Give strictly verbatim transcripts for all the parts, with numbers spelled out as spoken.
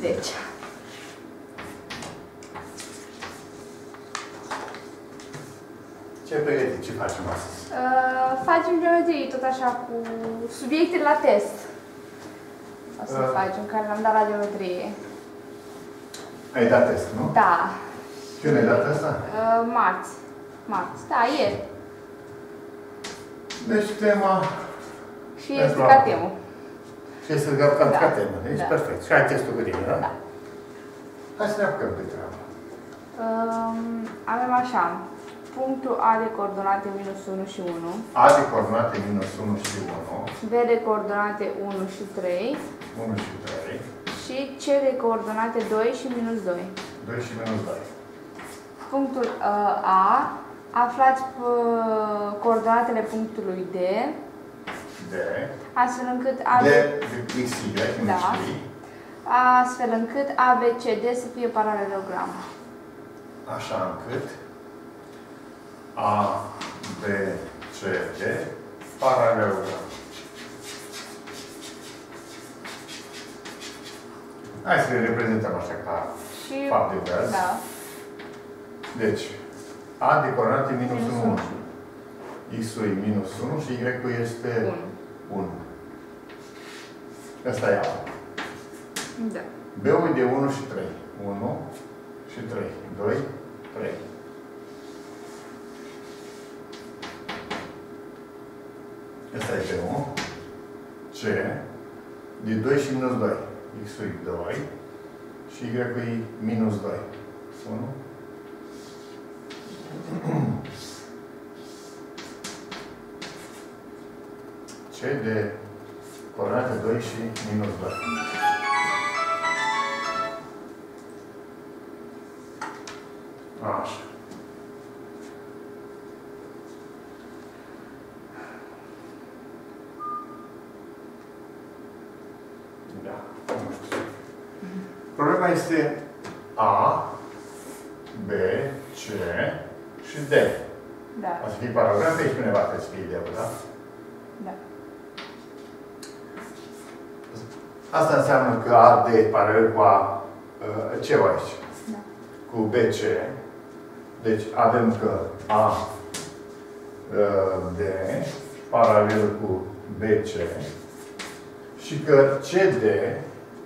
zece. Ce pregătim? Ce facem astăzi? Uh, facem geometrie, tot așa, cu subiecte la test. O să uh. facem, care l-am dat la geometrie. Ai dat test, nu? Da. Când ai dat asta? Uh, marți. Marți, da, ieri. Deci tema... Și este ca temă. Și este ca temă. Ești da. Perfect. Și ai testul cu tine, da? Da. Hai să ne apucăm de treabă. Uh, avem așa. Punctul A de coordonate minus unu și unu. A de coordonate minus unu și unu. B de coordonate unu și trei. unu și trei. Și C de coordonate doi și minus doi. doi și minus doi. Punctul A. Aflați coordonatele punctului D. D. Astfel încât A B... D, X, Y, da. Astfel încât A B C D să fie paralelogram. Așa încât A, B, C, D, paralelogram. Hai să le reprezentăm așa ca fapt de vers. Da. Deci, A de coordonate minus unu. X-ul e minus unu și Y-ul este unu. Asta e A. Da. B-ul e de unu și trei. unu și trei. doi, trei. Asta e B-ul. C. De doi și minus doi. X-ul e doi și Y-ul e minus doi. unu. C de coordonate doi și minus doi. Așa. Da, nu știu. Problema este A, B, C și D. Da. O să fie paralelogram, pe aici cineva trebuie să fie idealul, da? Da. Asta înseamnă că A D paralel cu A, C aici. Da. Cu B C. Deci avem că A D paralel cu B C și că C D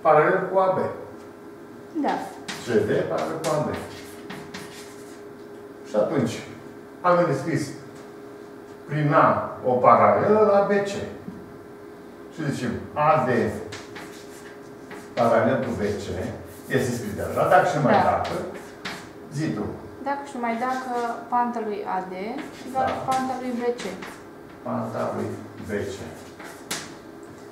paralel cu A B. Da. C D paralel cu A B. Și atunci avem descris prin A o paralelă la B C. Și zicem A D paralel cu B C este scris de la dacă și mai da. Dacă, zi tu. Dacă și mai dacă panta lui A D și da. Panta lui B C. Panta lui B C.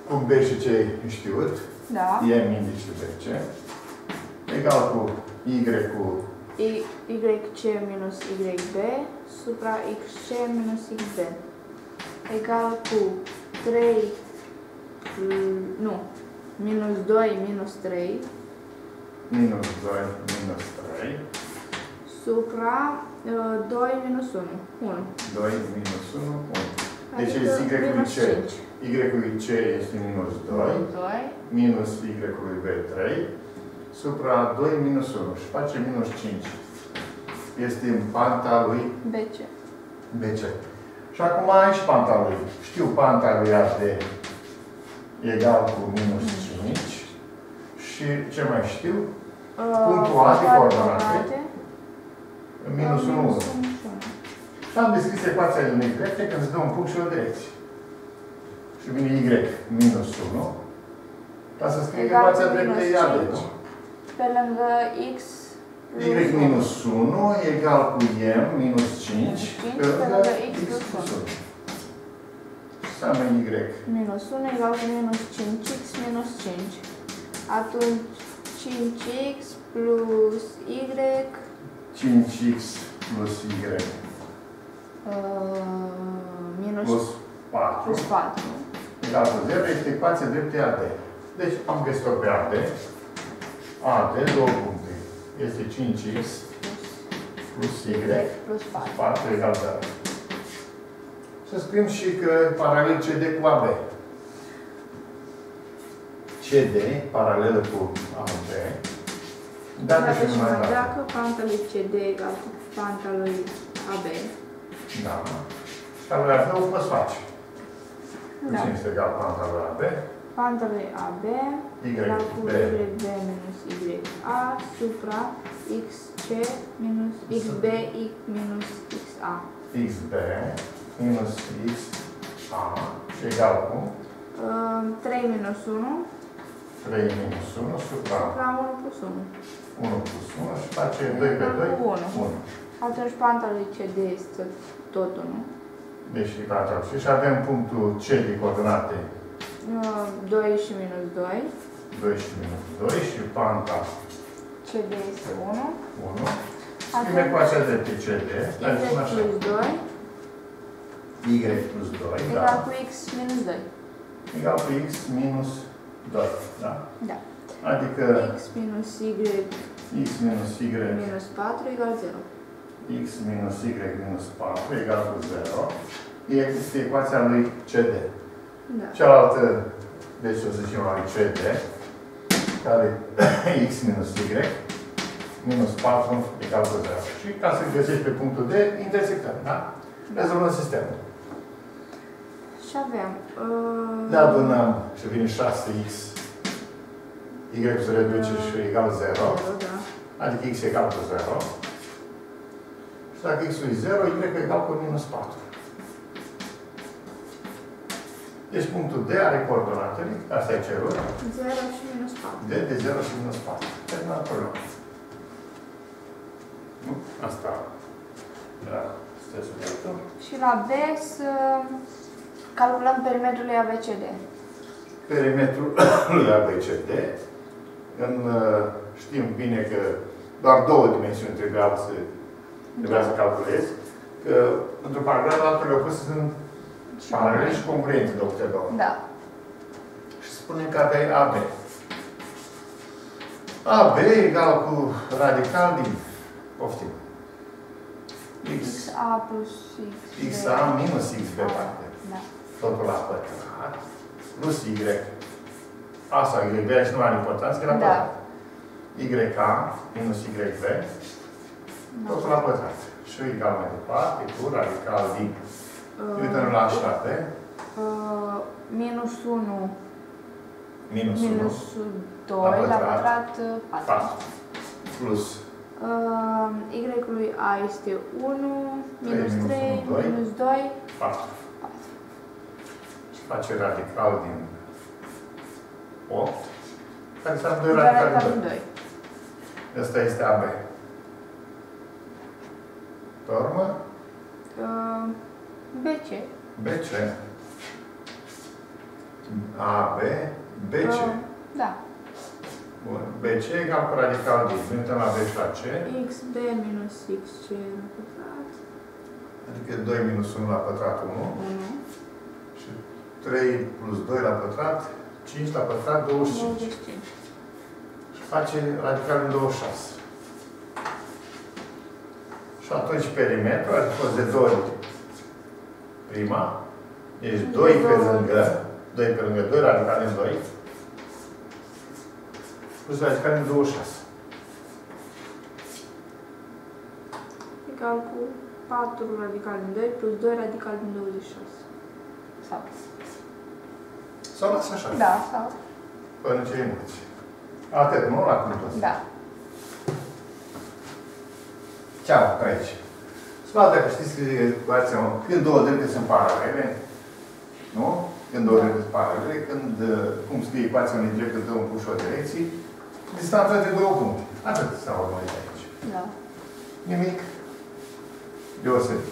Cu B și C e știut, da. E minus B C, egal cu Y cu Y C minus Y B supra X C minus X B egal cu trei, nu, minus doi minus trei minus doi minus trei supra uh, doi minus unu, unu doi minus unu, unu deci este Y cu C Y cu C este minus doi, doi minus Y cu B trei supra doi minus unu și face minus cinci este în panta lui B C, B C. Și acum ai și panta lui știu panta lui A D egal cu minus cinci și ce mai știu? Punctul A de coordonate minus unu, unu. Și am descris ecuația din Y când îți dă un punct și o direcție. Și vine Y minus unu ca să scrie ecuația dreptei A D. Pe lângă X Y minus unu egal cu M minus cinci pe lângă X plus unu. Minus unu egal cu minus cinci X minus cinci. Atunci cinci X plus Y. cinci X plus Y. Uh, minus plus patru. Plus patru. Egal cu zero este ecuația dreptei A D. Deci am găsit-o pe A D. A D, două puncte. Este cinci X plus Y plus patru. patru egal zero. Să scriem și că paralel C D cu A B. C C D, paralelă cu A B, dată și numai dată. Dacă panta lui C D egal cu panta lui A B. Da. Dar lui A B o poți face. Da. Cine este egal panta lui A B? Panta lui A B egal cu Y B minus Y A supra X C minus X B minus X A. X B minus X A egal cu? trei minus unu. trei minus unu supra... Supra unu plus unu. unu plus unu și face doi pe doi, unu. Atunci panta lui C D este tot unu. Deci e panta lui C D. Și avem punctul C de coordonate. doi și minus doi. doi și minus doi și panta... C D este unu. unu. Scriem ecuația de pe C D. Y plus doi. Y plus doi, da. Egal cu X minus doi. Egal cu X minus doi, da? Da. Adică... X minus Y... X minus Y... minus patru egal zero. X minus Y minus patru egal cu zero. Există ecuația lui C D. Da. Cealaltă, deci o să zicem la C D, care X minus Y minus patru egal cu zero. Și ca să găsești pe punctul D, intersectăm, da? Rezolvăm sistemul. Și avem... Le adunăm și vine șase X. Y se reduce și egal zero. Adică X egal cu zero. Și dacă X-ul e zero, Y egal cu minus patru. Deci punctul D are coordonatele. Asta e cerul. zero și minus patru. D de zero și minus patru. Terminat problema. Asta. Da. Și la B să... Calculăm perimetrul lui A B C D. Perimetrul lui A B C D. În, știm bine că doar două dimensiuni trebuia să, trebuia să calculez. Că într-un paralel, altul opus sunt paralele și congruente de cele două. Da. Și spunem că aveai A B. A B egal cu radical din poftim. X A plus X B. X A minus X pe parte. Da. Totul la pătrat, plus Y. A sau Y, B și nu are importanță, că la pătrat. Y A minus Y B, totul la pătrat. Și egal mai departe, cu radical din. Uităm-l la așa, pe. Minus unu. Minus unu. Minus doi, la pătrat, patru. Plus. Y-ul lui A este unu, minus trei, minus doi, patru. Face radical din opt, care înseamnă doi radical din doi. Asta este A B. Pe urmă? Uh, B C. B C. A B, B C. Uh, da. Bun. B C egal cu radical din. Uităm la B și la C. X B minus X C la pătrat. Adică doi minus unu la pătrat unu. unu. trei plus doi la pătrat, cinci la pătrat, douăzeci și cinci. douăzeci și cinci. Și face radical din douăzeci și șase. Și atunci perimetrul ar fi fost de doi ori prima. Deci de doi, doi pe lângă doi pe lângă doi, radical din doi. Plus radical din douăzeci și șase. Egal cu patru radical din doi plus doi radical din douăzeci și șase. Sau... Sau lasă așa. Da, sau... Până ce emoți. Atât, nu? La cum toți. Da. Ceau, pe aici. Spate, că știți că ecuația, când două drepte sunt paralele, nu? Când două drepte sunt paralele, când, cum scrie ecuația unei drepte dă un pușor direcții, distanța de două puncte. Atât s-a urmărit de aici. Da. Nimic deosebit.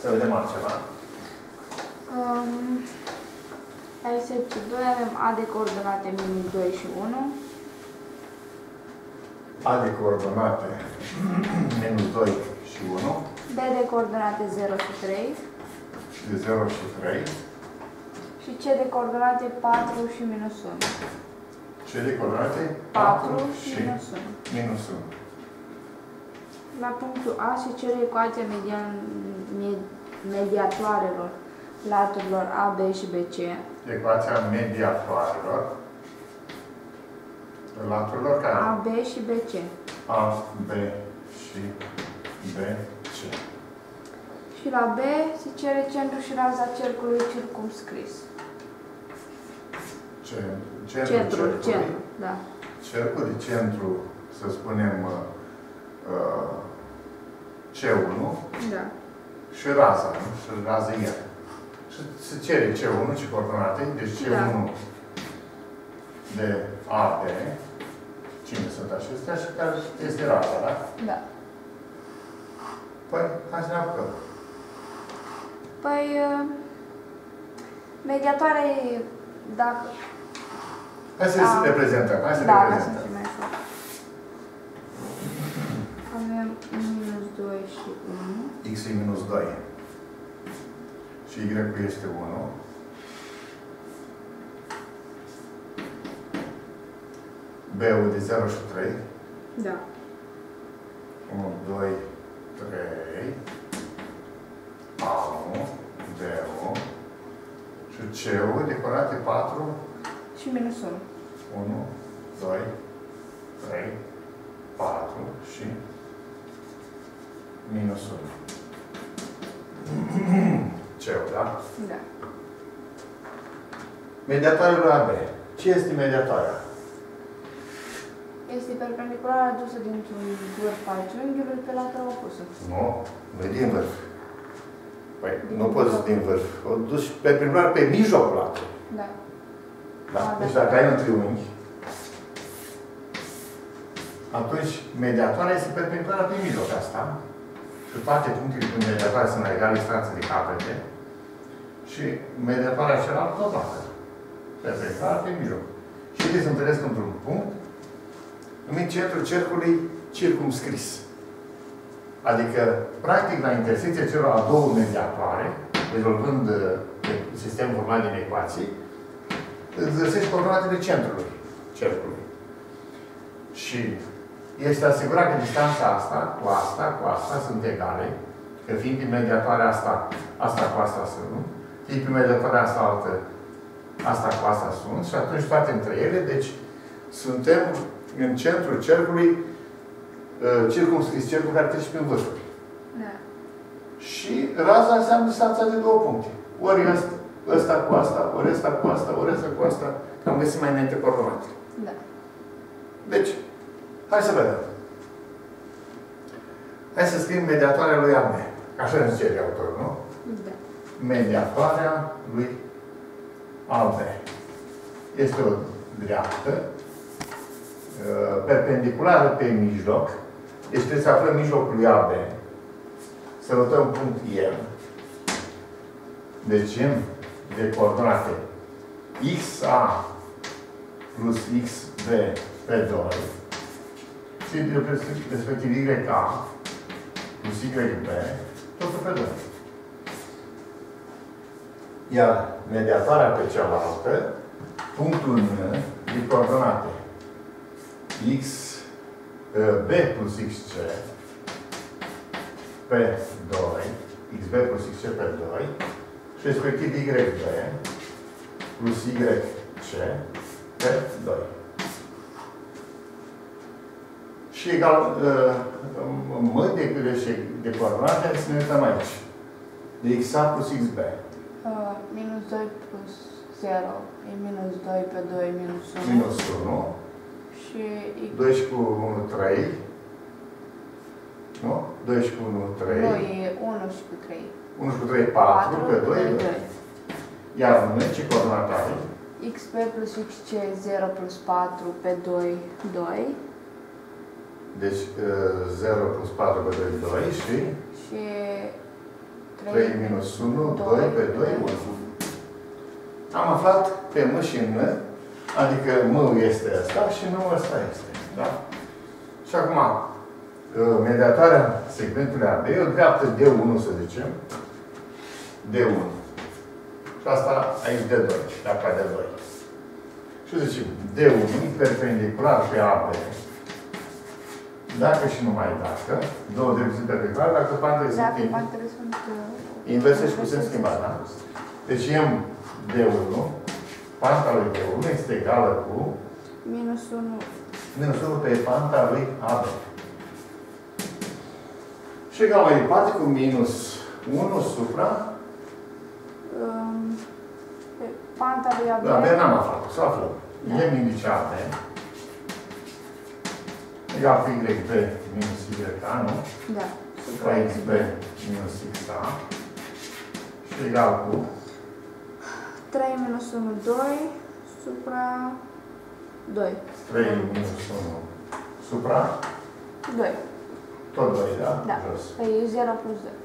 Să vedem altceva. Um, aici este doi, avem A de coordonate minus doi și unu. A de coordonate minus doi și unu. B de coordonate zero și trei. De zero și trei. Și C de coordonate patru și minus unu. C de coordonate patru, patru și minus unu. Minus unu. La punctul A se cere ecuația median, med, mediatoarelor laturilor A B și B C. Ecuația mediatoarelor laturilor care A B și B C. A B și B C. Și la B se cere centru și raza cercului circumscris. Centru, centru, cercului, centru, da. Cercul de centru, să spunem, uh, C unu, da. Și raza, nu? Și raza iar. Și se cere C unu și coordonate, deci C unu da. De A B, cine sunt acestea, și care este raza, da? Da. Păi, hai să ne apucăm. Păi, uh, mediatoare, dacă... Hai să le prezentăm, hai să da, le prezentăm. Da, mai ușor. Avem minus doi și unu. X e minus doi. Și Y este unu. B-ul de zero și trei. Da. unu, doi, trei. A unu, B-ul. Și C-ul de coordonate patru. Și minus unu. unu, doi, trei, patru și minus unu. C-ul, da? Da. Mediatoarelor A B. Ce este mediatoarea? Este perpendiculară adusă dintr-un vârf al triunghiului pe latura opusă. Nu, nu din vârf. Păi, din nu poți din vârf. O duci perpendicular pe mijlocul laturii. Da. Da? Deci dacă ai un triunghi, atunci mediatoarea este perpendiculară pe mijloc asta. Și toate punctele din mediatoare sunt la egală distanță de capete. Și mediatoarea cealaltă toată. Perpendiculară pe mijloc. Și ei se întâlnesc într-un punct numit centrul cercului circumscris. Adică, practic, la intersecția celor a două mediatoare, rezolvând sistemul format din ecuații, îți găsești coordonatele centrului, cercului. Și este asigurat că distanța asta cu asta, cu asta sunt egale, că fiind prin mediatoarea asta, asta cu asta sunt, fiind prin mediatoarea asta altă, asta cu asta sunt, și atunci toate între ele, deci suntem în centrul cercului, circumscris, cercul care trece prin vârfuri. Da. Și raza înseamnă distanța de două puncte. Ori asta, ăsta cu asta, ori ăsta cu asta, ori ăsta cu asta, că am găsit mai înainte coordonatele. Da. Deci, hai să vedem. Hai să scriem mediatoarea lui A B. Așa ne cere autorul, nu? Da. Mediatoarea lui A B. Este o dreaptă perpendiculară pe mijloc. Deci trebuie să aflăm mijlocul lui A B. Să notăm punct M. Deci M de coordonate X A plus X B pe doi și respectiv Y A plus Y B totul pe doi. Iar mediatoarea pe cealaltă, punctul N de coordonate X B plus X C pe doi, X B plus X C pe doi și respectiv Y B plus Y C pe doi. Și egal M de coordonate, să ne uităm aici. De X A plus X B. Minus doi plus zero e minus doi pe doi e minus unu. Minus unu. Și doi cu unu, trei. Nu? doi cu unu, trei. Nu, e unu și cu trei. unu și cu trei, patru, pe doi, doi. Iar noi ce coordonate are? X B plus X C, zero plus patru pe doi, doi. Deci zero plus patru pe doi, doi și... Și... trei minus unu, doi pe doi, unu. Am aflat pe M și N, adică M este ăsta și N ăsta este. Da? Și acum, mediatoarea segmentului A B e o dreaptă D unu, să zicem. D unu. Și asta aici D doi, dacă D doi. Și zicem, D unu perpendicular pe A B. Dacă și numai dacă, două drepturi sunt perpendiculare, dacă pantele sunt inverse și cu sens schimbat, da? Deci M de unu, panta lui de unu este egală cu minus unu. minus unu pe panta lui A B. Și egal mai departe cu minus unu supra um, pe panta lui A B. Da, noi n-am aflat, să aflăm. Da. E indicate. Egal cu Y pe minus Y, nu? Da. Supra X pe minus X A. Și egal cu trei minus unu, doi supra doi. trei minus unu supra doi. Tot doi, da? Da. Jos. Păi e zero plus doi.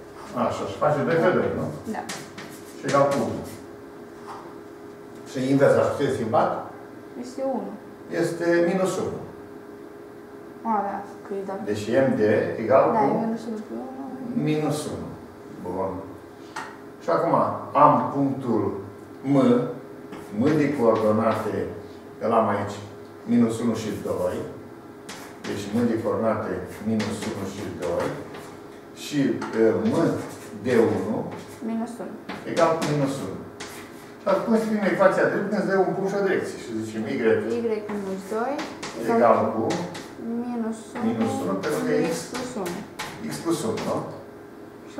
Așa, și face doi pe doi, nu? Da. Și egal cu unu. Și invers, așa, ce e schimbat? Este unu. Este minus unu. A, da, că e da. Deci M de egal da, cu minus unu. minus unu. Bun. Și acum am punctul M, M de coordonate, îl am aici, minus unu și doi. Deci M de coordonate, minus unu și doi. Și M de unu, minus unu. Egal cu minus unu. Și acum scrim ecuația dreptă, îți dă un punct și o direcție. Și zicem Y, y minus doi, egal cu minus unu, pentru că X plus unu. X plus unu, nu? Și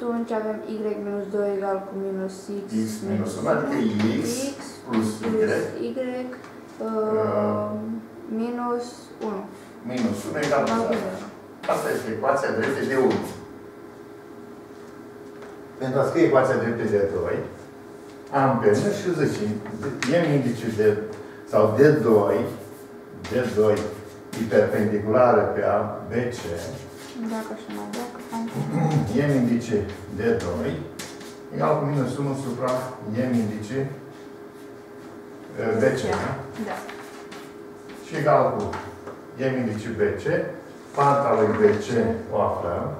atunci avem Y minus doi egal cu minus X, X minus unu, adică X plus Y, Y minus unu. minus unu egal cu zero. Asta este ecuația dreptei de unu. Pentru a scrie ecuația dreptei de doi, am pe unu și zicem, iem indiciul de, sau de doi, de doi, e perpendiculară pe A, B C. Dacă și mai duc, M indice de doi egal cu minus unu supra M indice B C. Da. Și egal cu M indice B C. Panta lui B C o aflăm.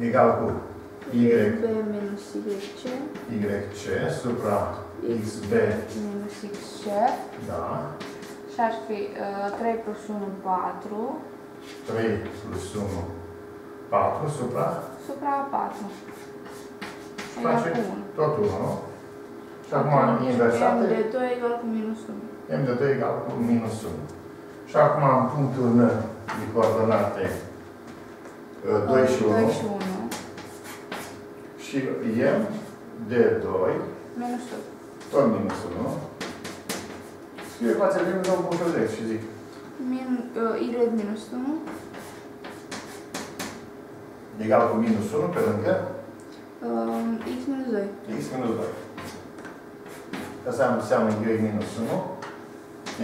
Egal cu Y minus Y C. Y C supra X B minus X C. Da. Și ar fi uh, trei plus unu, patru. trei plus unu, patru supra? Supra patru. Și face tot unu, nu? Și acum inversate. M de doi egal cu minus unu. M de doi egal cu minus unu. Și acum am punctul N de coordonate uh, doi și unu. doi și unu. Și M de doi. minus unu. Tot minus unu, nu? Eu ecuația de minus unu punctul drept și zic. Y minus unu. Egal cu minus unu pe lângă? X minus doi. X minus doi. Asta înseamnă Y minus unu.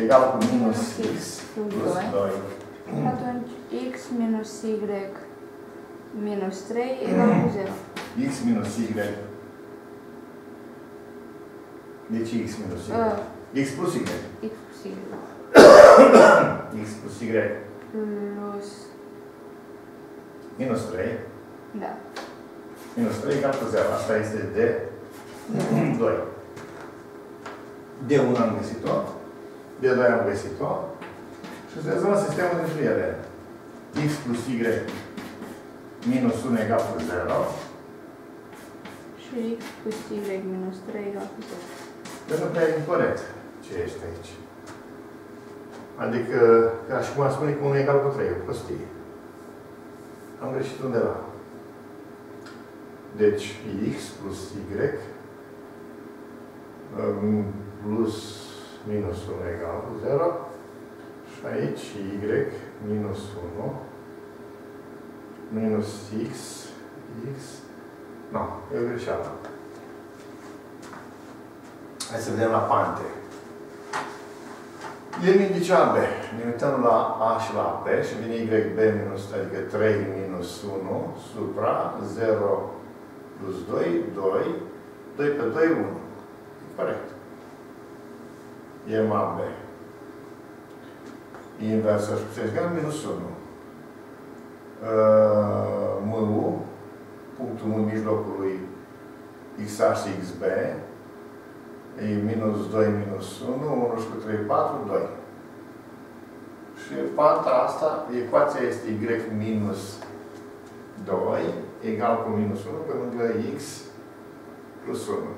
Egal cu minus X plus doi. Atunci X minus Y minus trei egal cu zero. X minus Y. Deci X minus Y. X plus Y. X plus Y. X plus Y. Plus. Minus trei. Da. Minus trei egal cu zero. Asta este de doi. De unu am găsit-o. De doi am găsit-o. Și îți rezolvă sistemul dintre ele. X plus Y minus unu egal cu zero. Și X plus Y minus trei egal cu zero. Că nu prea e incorect ce ești aici. Adică, ca și cum am spune că unu egal cu trei, o prostie. Am greșit undeva. Deci, X plus Y plus minus unu egal cu zero. Și aici, Y minus unu minus X, X, nu, e o greșeală. Hai să vedem la pante. E indice A B. Ne uităm la A și la B și vine Y B minus, adică trei minus unu supra zero plus doi, doi. doi pe doi, unu. Corect. E M A B. Inversă și puteți găsi minus unu. M U, punctul în mijlocul lui X A și X B. E minus doi, minus unu, unu și cu trei, patru, doi. Și partea asta, ecuația este Y minus doi egal cu minus unu pe lângă x plus unu.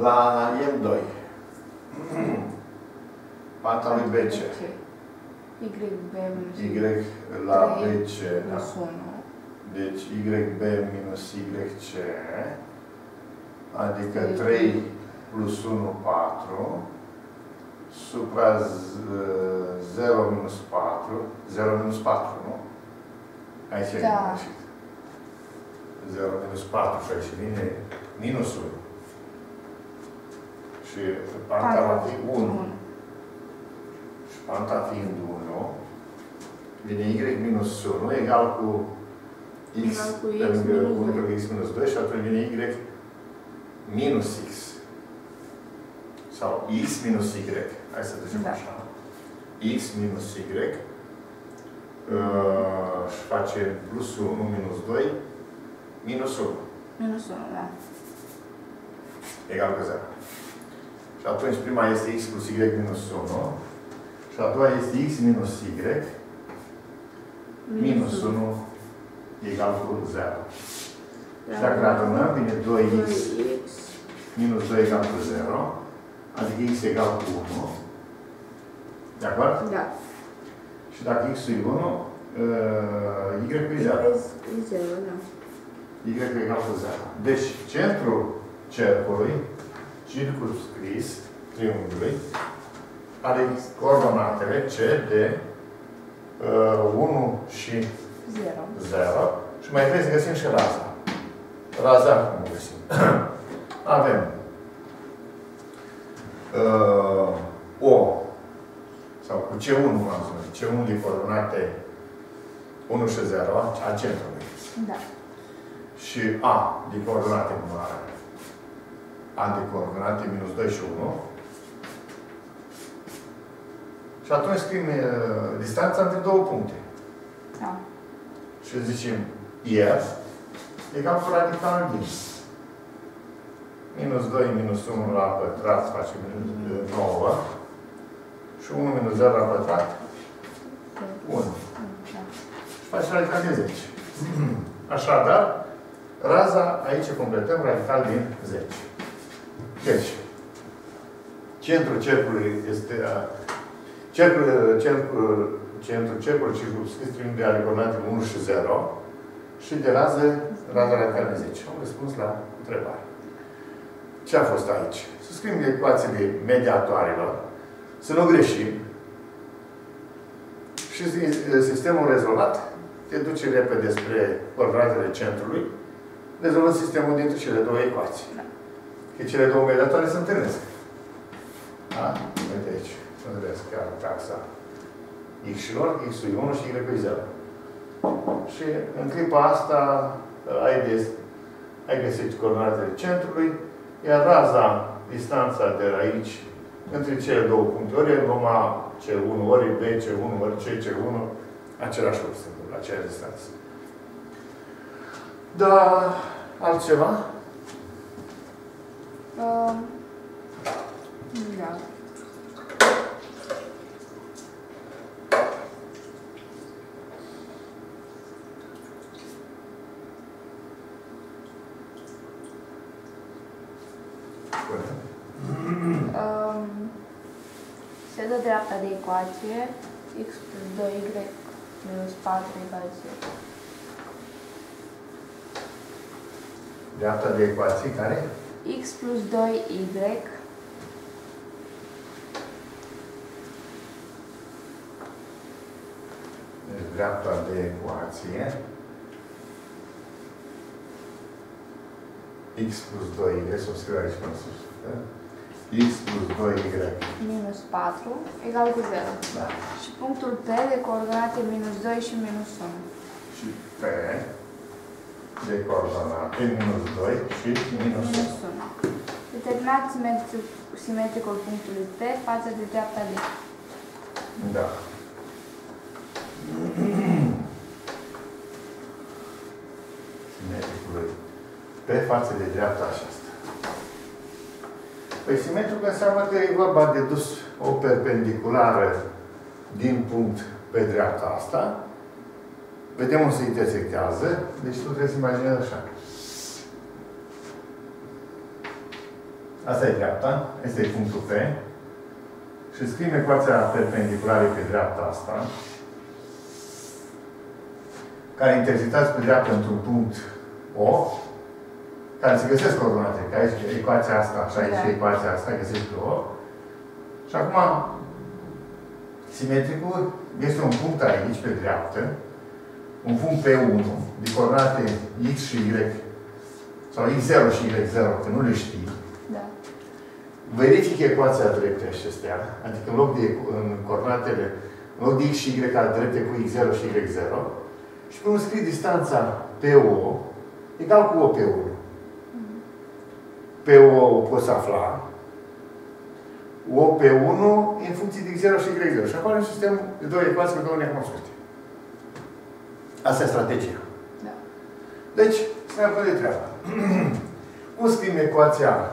La M doi, pata lui B C, Y la B C, da. Deci Y B minus Y C, adică trei plus unu, patru, supra zero minus patru, zero minus patru, nu? Aici e greșit. zero minus patru și aici vine minus unu. Și panta va fi unu. Și panta fiind unu, vine Y minus unu egal cu X pe unu pe X minus doi și atunci vine Y minus X. Sau X minus Y. Hai să ducem da. Așa. X minus Y uh, și face plus unu minus doi minus unu. Minus unu, da. Egal cu zero. Și atunci prima este X plus Y minus unu și a doua este X minus Y minus unu egal cu zero. Și dacă adunăm, vine doi X minus doi egal cu zero. Adică x egal cu unu. De acord? Da. Și dacă x e unu, y e zero. Y egal cu zero. Deci, centrul cercului, circumscris, triunghiului, are coordonatele C, D, unu și zero. Și mai trebuie să găsim și raza. Raza cum găsim? Avem Uh, o sau cu C unu, am zis, C unu de coordonate unu și zero, a centrului. Da. Și A de coordonate mare. A de coordonate minus doi și unu. Și atunci scrim uh, distanța între două puncte. Da. Și zicem F egal cu radicalul din. Minus doi minus unu la pătrat face minus nouă și unu minus zero la pătrat unu. Și face radical din zece. Așadar, raza aici completăm radical din zece. Deci, centrul cercului este centrul cercului circumscris triunghiului ale coordonatelor unu și zero și de rază, raza radical din zece. Am răspuns la întrebare. Ce a fost aici? Să scriem ecuațiile mediatoarelor, să nu greșim și sistemul rezolvat te duce repede spre coordonatele centrului, rezolvând sistemul dintre cele două ecuații. Da. Că cele două mediatoare se întâlnesc. Da? Uite aici. Se întâlnesc chiar în taxa x-ilor, x-ul e unu și y-ul e zero. Și în clipa asta ai, des, ai găsit coordonatele centrului. Iar raza, distanța de aici, între cele două puncte, ori e vom A C unu, ori B C unu, ori C C unu, același lucru se întâmplă, aceeași distanță. Dar altceva? Uh, da. Se dă dreapta de ecuație, x plus doi y minus patru egal zero. Dreapta de ecuație care? X plus doi y deci dreapta de ecuație x plus doi y, să o scriu aici până sus, da? X plus doi y minus patru egal cu zero. Da. Și punctul P de coordonate minus doi și minus unu. Și P de coordonate minus doi și minus, minus unu. Determinați simetricul punctului P față de dreapta D. Da. Simetricul P față de dreapta aceasta. Păi simetric înseamnă că e vorba de dus o perpendiculară din punct pe dreapta asta Vedem unde se intersectează. Deci tu trebuie să imaginezi așa. Asta e dreapta. Asta e punctul P. Și scriem ecuația perpendiculară pe dreapta asta, care intersectează pe dreapta într-un punct O, care se găsesc coordonate. Că aici ecuația asta, așa aici da. Ecuația asta, găsești O. Și acum, simetricul este un punct aici, pe dreapta, un punct P unu, de coordonate X și Y, sau X zero și Y zero, că nu le știi. Da. Verific ecuația dreptei acestea, adică în loc de în coordonatele, în loc de X și Y al drepte cu X zero și Y zero, și până scrii distanța P O egal cu O P unu. P O o poți afla, O P unu în funcție de X zero și Y zero. Și apare un sistem de două ecuații cu două necunoscute. Asta e strategia. Da. Deci, să ne apucăm de treaba. Cum scrim ecuația?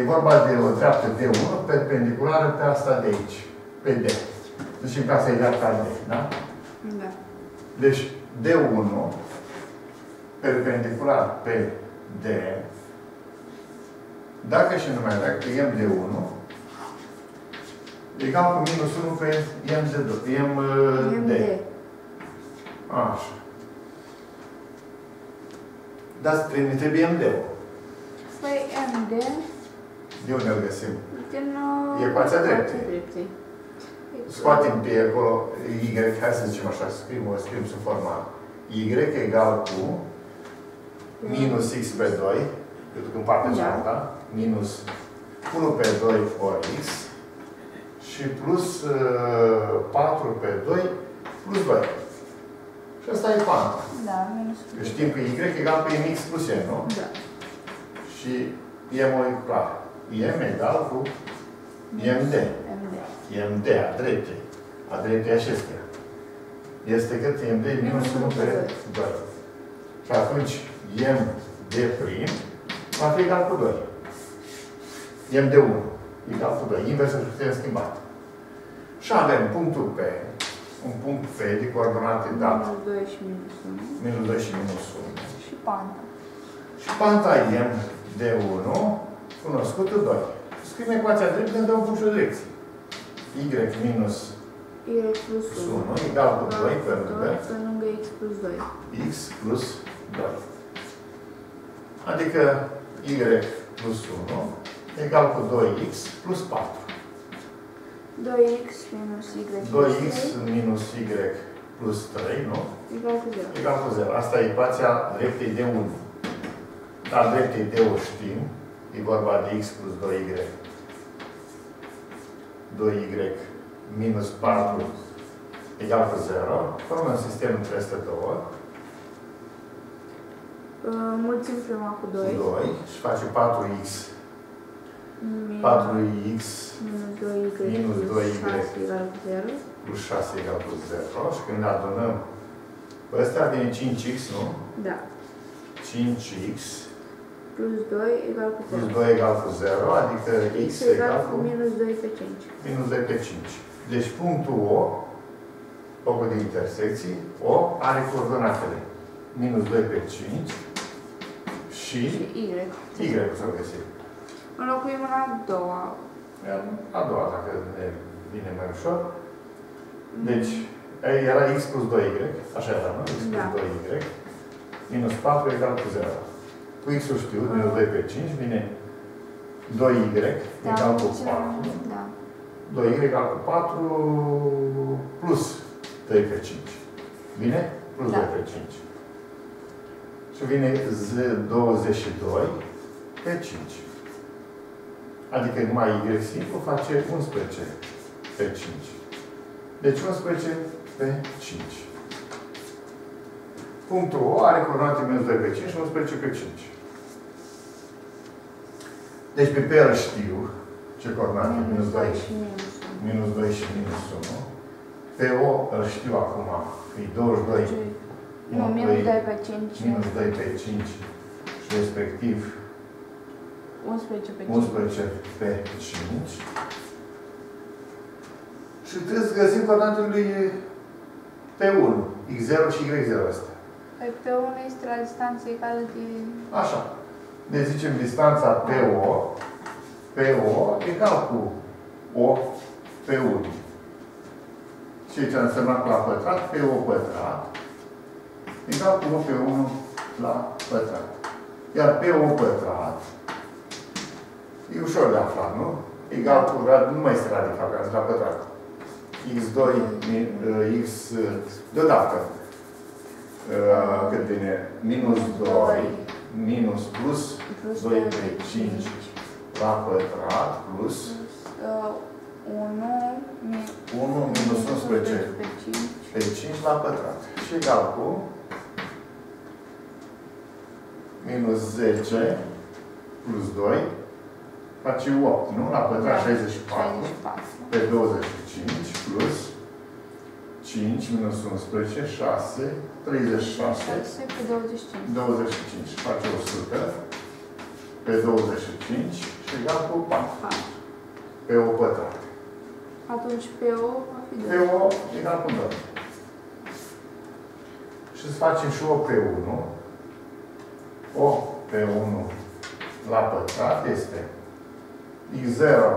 E vorba de o dreaptă D unu perpendiculară pe asta de aici. Pe D. Deci, în casă e dreapta D, da? Da. Deci, D unu perpendicular pe D. Dacă și numai dacă M de unu, egal cu minus unu pe M de doi, M de. Așa. Dar ne trebuie M D-ul. Stai M D. De unde îl găsim? E ecuația dreptei. Scoatem pe acolo Y, hai să zicem așa, scriem, o scriem sub forma Y egal cu minus X pe doi, eu duc în partea cealaltă, minus unu pe doi ori X și plus uh, patru pe doi plus doi. Și asta e panta. Da, minus că știm că Y egal cu M X plus E, nu? Da. Și M-ul e clar. M egal cu M D. M D. M D, a dreptei. A dreptei acestea. Este cât M D minus unu pe doi. Și atunci M D prim va fi egal cu doi. M de unu egal cu doi. Inversul putem schimbat. Și avem punctul P, un punct P de coordonate dat. Minus doi și minus unu. Minus doi și minus unu. Și panta. Și panta M de unu, cunoscută doi. Scriem ecuația dreptei, dăm punctul de direcție. Y minus Y plus unu egal cu doi pe lângă. Pe lângă X plus doi. X plus doi. Adică Y plus unu egal cu doi X plus patru. doi X minus Y plus doi X minus Y plus trei, nu? Egal cu zero. Egal cu zero. Asta e ecuația dreptei de unu. Dar dreptei de o știm. E vorba de X plus doi Y. doi Y minus patru egal cu zero. Formă un sistem între astea două. Mulțim prima cu doi. doi și face patru X. Min patru X minus doi Y plus șase egal cu zero. Și când adunăm ăsta vine cinci X, nu? Da. cinci X plus doi egal cu zero. Plus doi egal cu zero, adică X egal cu minus doi pe cinci. Minus doi pe cinci. Deci punctul O, locul de intersecții, O are coordonatele. Minus doi pe cinci și Y. Y s-o găsim. Înlocuim în a doua. A doua, dacă ne vine mai ușor. Deci, era X plus doi Y. Așa era, nu? X plus doi Y. Minus patru egal cu zero. Cu X-ul știu, minus doi pe cinci, vine doi Y egal cu patru. doi Y egal cu patru plus trei pe cinci. Bine? Plus doi pe cinci. Și vine douăzeci și doi pe cinci. Adică numai Y simplu face unsprezece pe cinci. Deci unsprezece pe cinci. Punctul O are coordonate minus doi pe cinci și unsprezece pe cinci. Deci pe P îl știu ce coordonate minus doi și minus doi și minus unu. Pe O îl știu acum, că e douăzeci și doi. Nu, minus doi pe cinci. Minus doi pe cinci. Și respectiv unsprezece pe cinci. unsprezece pe cinci. Și trebuie să găsim coordonatele lui P unu. X zero și Y zero astea. Păi P unu este la distanță egală de... Așa. Ne zicem distanța P O, P O egal cu O P unu. Și aici a însemnat la pătrat, P O pătrat egal cu O P unu la pătrat. Iar P O pătrat e ușor de aflat, nu? Egal cu rad, nu mai este radical, că la pătrat. X doi, X, deodată. Cât vine? Minus doi, minus plus doi pe cinci la pătrat, plus unu minus unsprezece pe cinci la pătrat. Și egal cu minus zece plus doi face opt, nu? La pătrat șaizeci și patru pe douăzeci și cinci plus cinci minus unsprezece, șase, treizeci și șase pe douăzeci și cinci. douăzeci și cinci face o sută pe douăzeci și cinci și egal cu patru. Pe o pătrat. Atunci pe o va fi doi. Pe o egal cu doi. Și îți facem și o pe unu. O pe unu la pătrat este x zero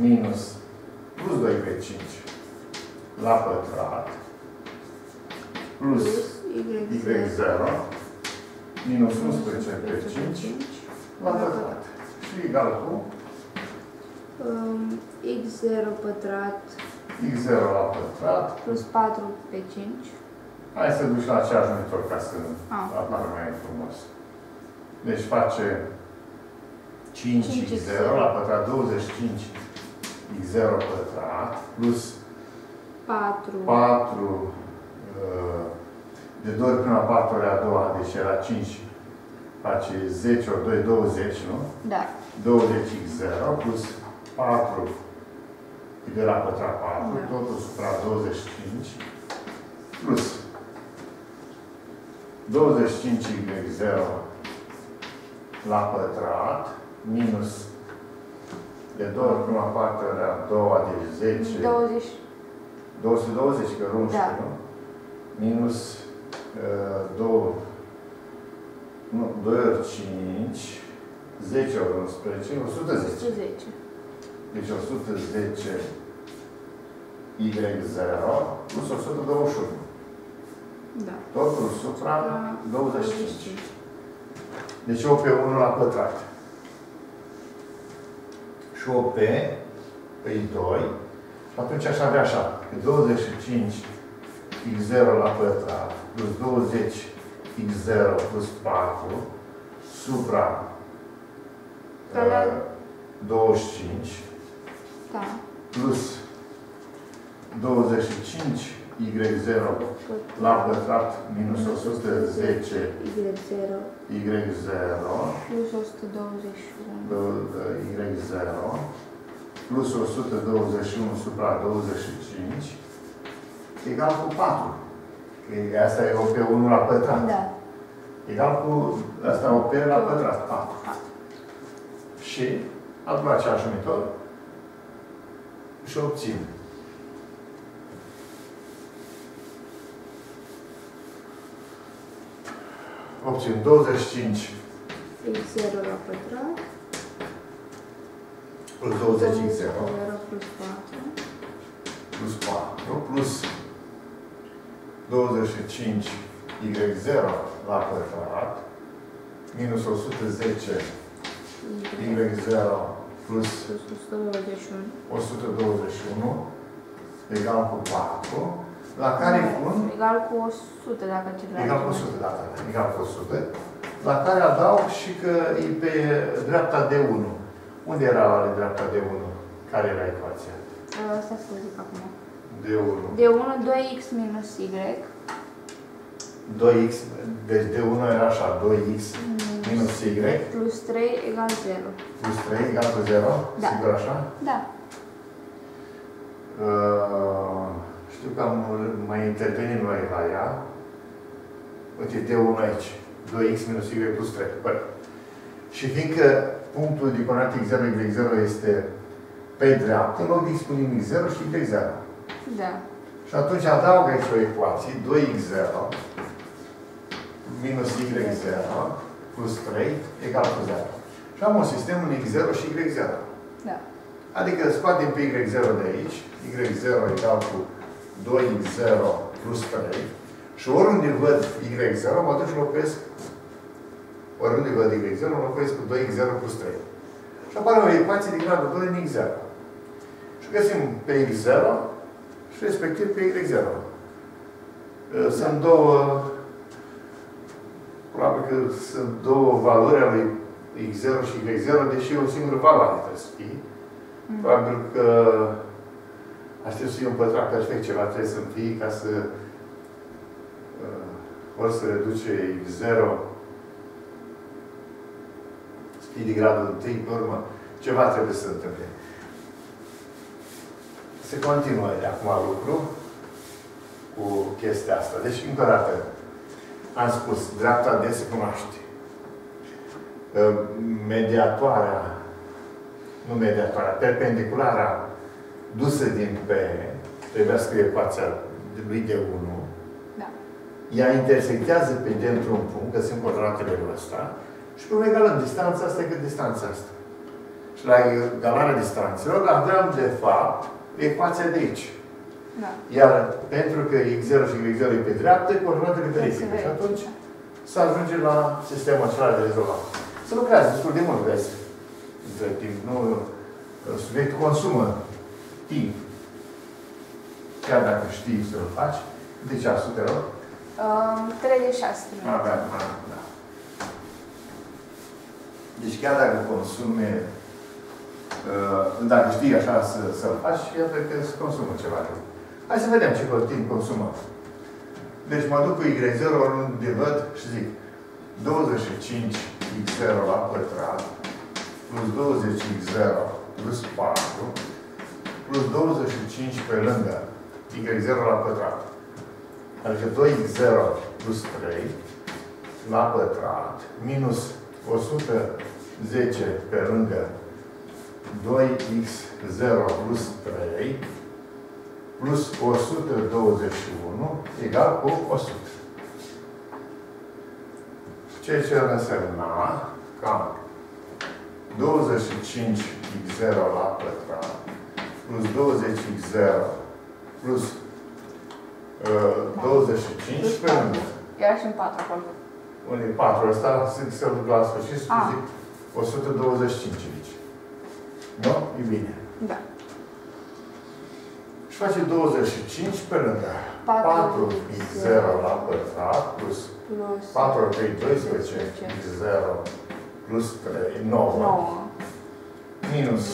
minus plus doi pe cinci la pătrat plus y zero minus unsprezece pe cinci la pătrat. Și egal cu x zero pătrat x zero la pătrat plus patru pe cinci. Hai să duci la aceeași numitor ca să apară mai frumos. Deci face cinci x zero la pătrat, douăzeci și cinci x zero pătrat, plus patru de două ori până la patru ori a doua, deci era cinci, face zece ori doi, douăzeci, nu? Da. douăzeci x zero plus patru de la pătrat patru, da. Totul supra douăzeci și cinci, plus douăzeci și cinci y zero la pătrat, minus de două ori până la patru ori a doua, deci zece, douăzeci. două sute douăzeci, că ori da. Nu? Minus uh, două, nu, doi ori cinci, zece ori unsprezece, o sută zece. o sută zece. Deci o sută zece y zero plus o sută douăzeci și unu. Da. Totul supra da. douăzeci și cinci. Deci o pe unu la pătrat. Și o pe, pe doi. Atunci aș avea așa, că douăzeci și cinci x zero la pătrat plus douăzeci x zero plus patru supra da. uh, douăzeci și cinci da. Plus douăzeci și cinci y zero la pătrat minus o sută zece y zero plus o sută douăzeci și unu y zero plus o sută douăzeci și unu supra douăzeci și cinci egal cu patru. Că asta e o pe unu la pătrat. Da. Egal cu asta o pe la pătrat patru. Și aduc același numitor și obțin. Obțin douăzeci și cinci x zero la pătrat plus douăzeci x zero plus patru plus patru plus douăzeci și cinci y zero la pătrat minus o sută zece y zero plus o sută douăzeci și unu egal cu patru. La care pun... Egal cu o sută, dacă ce vreau. Egal cu o sută, da, da. Egal cu o sută. La care adaug și că e pe dreapta de unu. Unde era la dreapta de unu? Care era ecuația? Asta să zic acum. De unu. De unu, doi x minus y. doi x... Deci de unu era așa, doi x minus, minus y. Plus trei egal zero. Plus trei egal cu zero? Da. Sigur așa? Da. Uh... Știu că am mai intervenit noi la ea. Uite, de unu aici. doi x minus y plus trei. Bă. Și fiindcă punctul de coordonat x zero, y zero este pe dreaptă, în loc de expunem x zero și y zero. Da. Și atunci adaugă-i și o ecuație. doi x zero minus y zero plus trei egal cu zero. Și am un sistem în x zero și y zero. Da. Adică scoatem pe y zero de aici. y zero egal cu doi x zero plus trei. Și oriunde văd y zero, mă duc și locuiesc. Oriunde văd y zero, mă locuiesc cu doi x zero plus trei. Și apare o ecuație de gradul doi în x zero. Și găsim pe x zero și respectiv pe y zero. Sunt două... Probabil că sunt două valori ale x zero și y zero, deși e o singură valoare trebuie să fie. Probabil că aștept să fie un pătrat perfect ce va trebui să fie ca să ori să reduce x zero să fie de gradul unu, pe urmă ceva trebuie să se întâmple. Se continuă de acum lucru cu chestia asta. Deci, încă o dată, am spus, dreapta de se cunoaște. Mediatoarea, nu mediatoarea, perpendiculara dusă din P, trebuie să scrie ecuația lui de unu. Da. Ea intersectează pe D într-un punct, că sunt coordonatele ăsta, și pe un egalăm distanța asta e distanța asta. Și la egalarea distanțelor, aveam, de fapt, ecuația de aici. Da. Iar pentru că x zero și y zero e pe dreaptă, coordonatele periferice. Și atunci se ajunge la sistemul acela de rezolvat. Se lucrează destul de mult, vezi, între timp. Nu, subiectul consumă timp. Chiar dacă știi să-l faci, de ceasul, te rog? treizeci și șase de minute. Ah, da, da, da. Deci chiar dacă consume dacă știi așa să-l faci, iată că se consumă ceva. Hai să vedem ce timp consumă. Deci mă duc cu y zero oriunde văd și zic douăzeci și cinci x zero la pătrat plus douăzeci x zero plus patru plus douăzeci și cinci pe lângă y zero la pătrat. Adică doi x zero plus trei la pătrat minus o sută zece pe lângă doi x zero plus trei plus o sută douăzeci și unu egal cu o sută. Ceea ce ar însemna cam douăzeci și cinci x zero la pătrat plus douăzeci x zero plus uh, douăzeci și cinci pe lângă. Era și în patru acolo. Unde e patru ăsta, se duc la sfârșit și zic o sută douăzeci și cinci aici. Nu? E bine. Da. Și face douăzeci și cinci pe lângă patru x zero la pătrat plus patru pe doisprezece x zero plus trei, nouă minus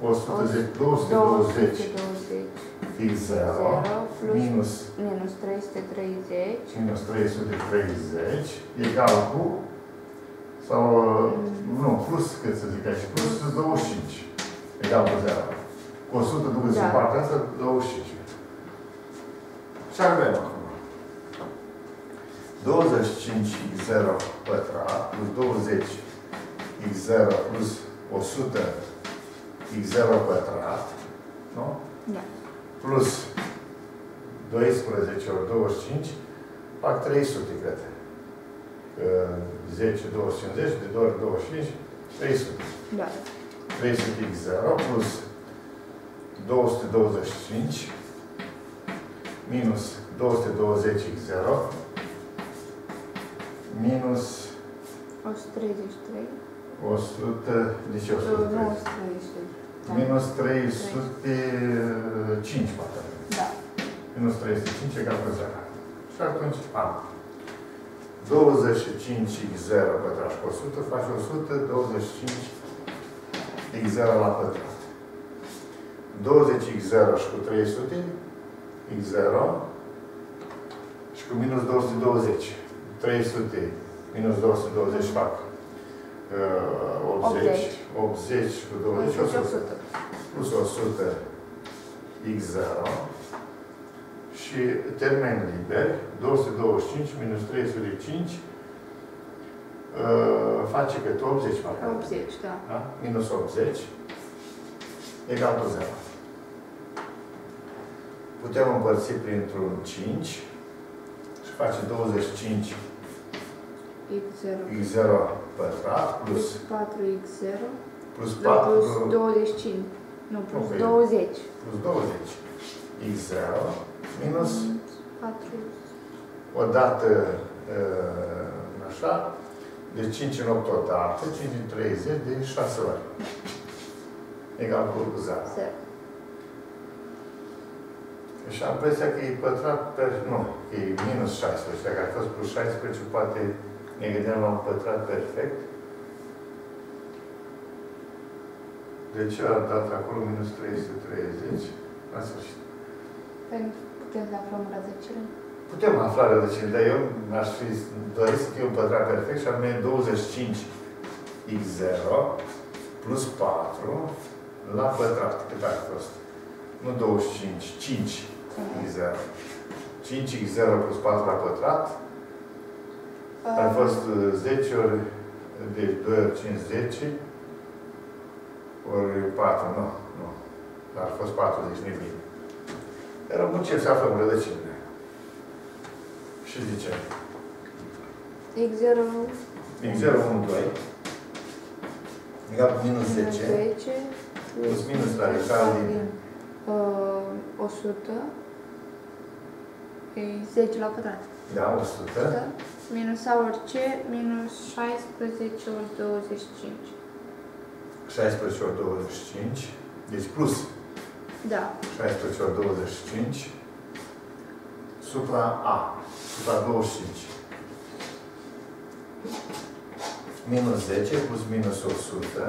două sute douăzeci x zero minus trei sute treizeci egal cu sau nu, plus cât să zic aici, plus douăzeci și cinci egal cu zero. Cu o sută ducă da. În partea asta, douăzeci și cinci. Și avem acum. douăzeci și cinci x zero pătrat plus douăzeci x zero plus o sută x zero pătrat, nu? Da. Plus doisprezece ori douăzeci și cinci, fac trei sute, cred. zece, două sute cincizeci, de două ori douăzeci și cinci, trei sute. Da. trei sute x zero plus două sute douăzeci și cinci minus două sute douăzeci x zero minus o sută treizeci și trei o sută, deci o sută treizeci și trei minus trei sute cinci, poate. Da. Minus trei sute cinci egal cu zero. Și atunci am douăzeci și cinci x zero pătrat cu o sută face o sută douăzeci și cinci x zero la pătrat. douăzeci x zero și cu trei sute, x zero și cu minus două sute douăzeci. trei sute minus două sute douăzeci fac optzeci, optzeci cu douăzeci, o sută. Plus o sută, x zero și termen liber, două sute douăzeci și cinci minus trei sute cinci face cât? optzeci, parcă. optzeci, da. Da? Minus optzeci. Egal cu zero. putem împărți printr-un cinci și face douăzeci și cinci x zero pătrat plus patru x zero plus douăzeci și cinci. Nu, plus douăzeci. Plus douăzeci. x zero minus patru. Odată așa. De cinci în opt odată, cinci în treizeci, de șase ori. Egal cu zero. Și am impresia că e pătrat pe... Nu, că e minus șaisprezece. Dacă a fost plus șaisprezece, poate ne gândeam la un pătrat perfect. De ce a dat acolo minus trei sute treizeci? La sfârșit. Putem da formula zecele? Putem afla rădăcini, dar eu aș fi dorit să fie un pătrat perfect și anume douăzeci și cinci x zero plus patru la pătrat. Cât ar fi fost? Nu douăzeci și cinci, cinci x zero. cinci x zero plus patru la pătrat ar fi fost zece ori, deci doi ori cinci, zece ori patru, nu, nu. Dar ar fi fost patruzeci, nu-i bine. Era bun ce să aflăm rădăcini. Și zice? x zero, x zero, unu, doi. Egal cu minus zece. zece plus minus radical din... o sută. E zece la pătrat. Da, o sută. o sută. Minus a orice, minus șaisprezece ori douăzeci și cinci. șaisprezece ori douăzeci și cinci. Deci plus. Da. șaisprezece ori douăzeci și cinci. Supra a. La douăzeci și cinci. Minus zece plus minus o sută.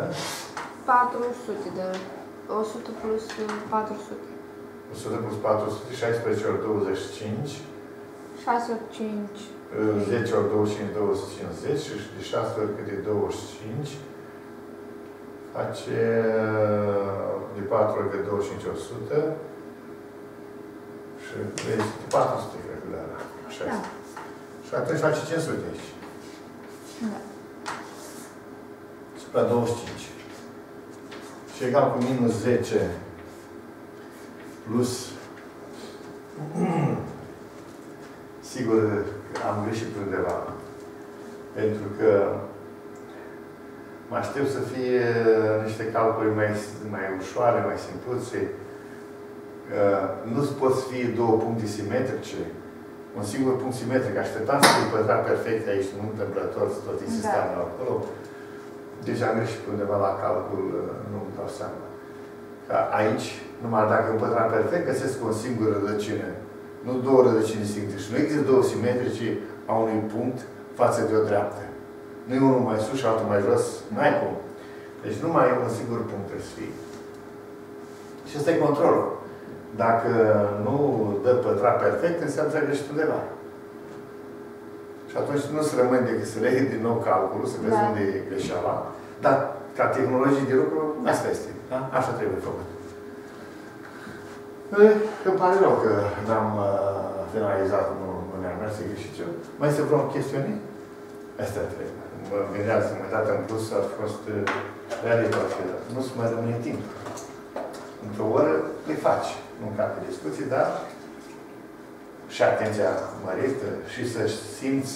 patru sute, de o sută plus patru sute. o sută plus patru sute, șaisprezece ori douăzeci și cinci. șase ori cinci. zece ori douăzeci și cinci, două sute cincizeci. Și de șase ori câte douăzeci și cinci. Face de patru ori câte douăzeci și cinci, o sută. Și patru sute, cred că de-aia. Da. Și atunci face cinci sute aici. Da. Supra douăzeci și cinci. Și egal cu minus zece plus... Sigur, am greșit undeva. Pentru că mă aștept să fie niște calculi mai, mai ușoare, mai simpluțe. Nu-ți poți fi două puncte simetrice. Un singur punct simetric. Așteptam să fie pătrat perfect aici, nu întâmplător, tot existența da. Acolo. Deci am greșit undeva la calcul, nu-mi dau seama. Că aici, numai dacă e un pătrat perfect, găsesc o singură rădăcină. Nu două rădăcini distincte. Și nu există două simetrice a unui punct față de o dreaptă. Nu e unul mai sus și altul mai jos. N-ai cum. Deci nu mai e un singur punct trebuie să fie. Și ăsta e controlul. Dacă nu dă pătrat perfect, înseamnă că greșit undeva. Și atunci nu se rămâne decât să le iei din nou calculul, să vezi da. Unde e greșeala. Dar, ca tehnologie de lucru, asta este. Da? Așa trebuie făcut. Îmi pare rău că n-am finalizat, nu, nu ne-am mers să greșit eu. Mai este vreo chestiune? Asta trebuie. Mă gândeam să mă dat în plus, a fost realitate. Nu se mai rămâne timp. Într-o oră le faci. Nu în cap de discuții, dar și atenția mărită și să simți,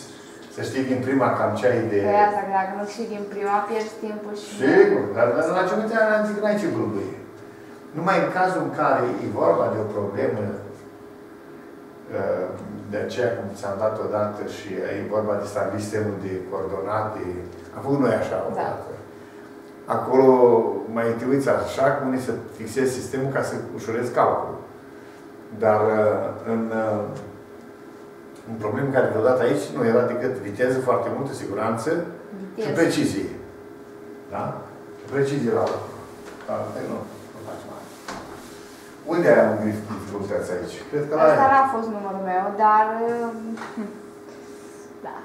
să știi din prima cam ce ai de... Păi asta, că dacă nu știi din prima, pierzi timpul și... Sigur, dar la ce moment am zis că n-ai ce bâlbâie. Numai în cazul în care e vorba de o problemă, de aceea cum ți-am dat odată și e vorba de stabilit sistemul de coordonate, am făcut noi așa o dată. Acolo mai te uiți așa cum e să fixezi sistemul ca să ușurezi calculul. Dar în, în problemul care v-a dat aici nu era decât viteză foarte multă, siguranță viteză. Și precizie. Da? Precizie la urmă. Dar nu, nu facem mai. Unde ai un grif dificultăți aici? Cred că la asta n-a fost numărul meu, dar... Da.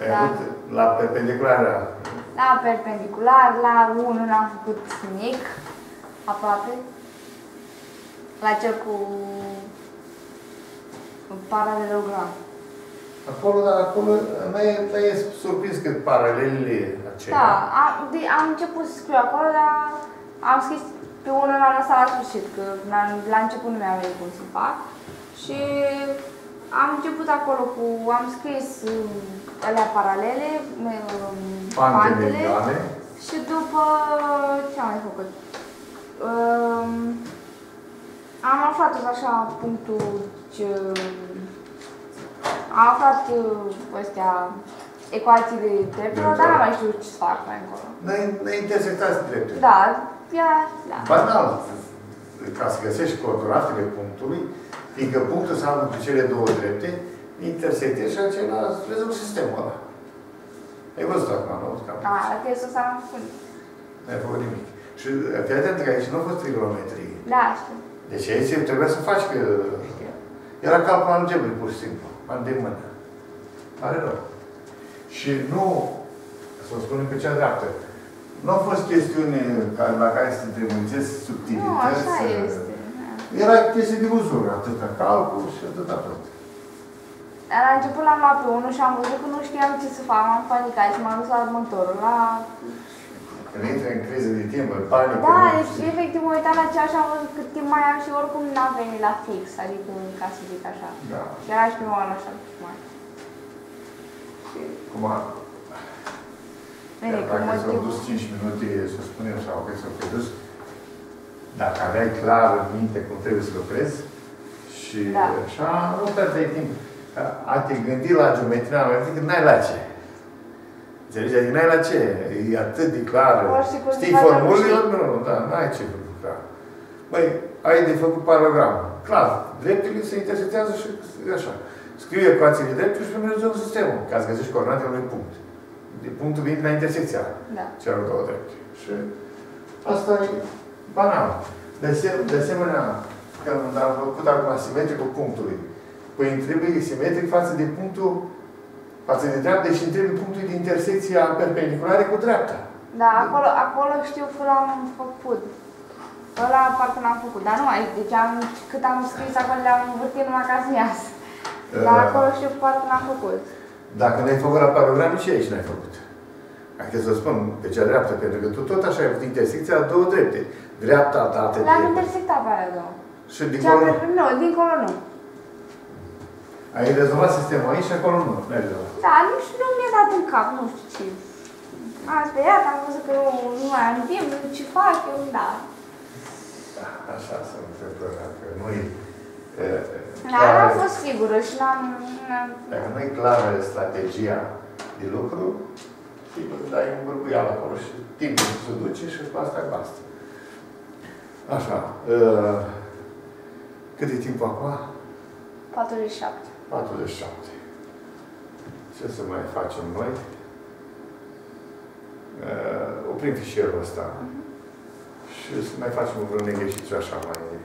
Ai da. Avut la perpendicularea? La perpendicular, la unu n-am făcut nimic. Aproape. La cel cu paralelogram. Acolo, dar acolo mă e surprins cât paralelele acelea. Da, am, de, am început să scriu acolo, dar am scris pe unul l-am lăsat la sfârșit, că la început nu mi-am venit cum să fac. Și am început acolo cu, am scris alea paralele, pantele, și după ce am mai făcut? Um, am aflat așa punctul ce am aflat astea ecuațiile dreptelor, dar nu mai știu ce să fac mai încolo. Ne intersectați dreptele. Da, da, da. Banal, ca să găsești coordonatele punctului, fiindcă punctul se află între cele două drepte, intersectezi și acela rezolvă sistemul ăla. Ai văzut acum, nu? A, că e să am făcut. Nu ai făcut nimic. Și fii atent că aici nu a fost trigonometrie. Da, știu. Deci aici trebuia să faci că... Știu. Era calcul algebric, pur și simplu. De mână. Pare rău. Și nu, să o spunem pe cea dreaptă, nu a fost chestiune la care să întrebuințezi subtilități. Nu, așa este. Era chestie de uzură, atâta calcul și atâta tot. La început l-am luat pe unul și am văzut că nu știam ce să fac, m-am panicat și m-am dus la următorul, la... Când intră în criză de timp, în panică... Da, deci efectiv mă uitam la ceea și am văzut cât timp mai am și oricum n-am venit la fix, adică ca să zic așa. Da. Și era și primul an așa, cum ar. Cum ar? Dacă s-au dus cinci minute, să spunem, sau că s-au dus, dacă aveai clar în minte cum trebuie să lucrezi, și așa, nu pierdeai timp. A te gândi la geometria analitică, n-ai la ce. Înțelegi? Adică n-ai la ce. E atât de clar. Știi formulele? Nu, nu, da, n-ai ce lucra. Băi, ai de făcut paralogramul. Clar, dreptele se intersectează și așa. Scrie ecuațiile dreptului și primul rezolvă sistemul, ca să găsești coordonatele unui punct. De punctul vine la intersecția celor două drepte. Și asta e banal. De asemenea, când am făcut acum simetricul punctului, păi întrebi simetric față de punctul, față de dreapta, deci întrebi punctul de intersecție a perpendiculare cu dreapta. Da, acolo, acolo știu că l-am făcut. Ăla parcă l-am făcut, dar nu mai, deci am, cât am scris acolo le-am învârtit numai ca să iasă. Dar uh, acolo știu că parcă l-am făcut. Dacă n-ai făcut la paralogram, nici aici n-ai făcut. Adică să spun pe cea dreaptă, pentru că tu tot așa ai făcut intersecția a două drepte. Dreapta dată de... L-am intersectat pe alea două. Și dincolo nu? Nu, dincolo nu. Ai rezolvat sistemul aici și acolo nu, nu ai rezolvat. Da, nu știu, nu mi-a dat în cap, nu știu ce. Am speriat, am văzut că eu nu mai am timp, ce fac eu, da. Da, așa se întâmplă, că nu e... Dar n-am fost sigură și n-am... Dacă nu e clară strategia de lucru, sigur, dai un bârbuial acolo și timpul se duce și asta-i basta. Așa. Cât e timpul acum? patruzeci și șapte. patruzeci și șapte. Ce să mai facem noi? Uh, oprim fișierul ăsta. Uh-huh. Și să mai facem vreun exercițiu așa mai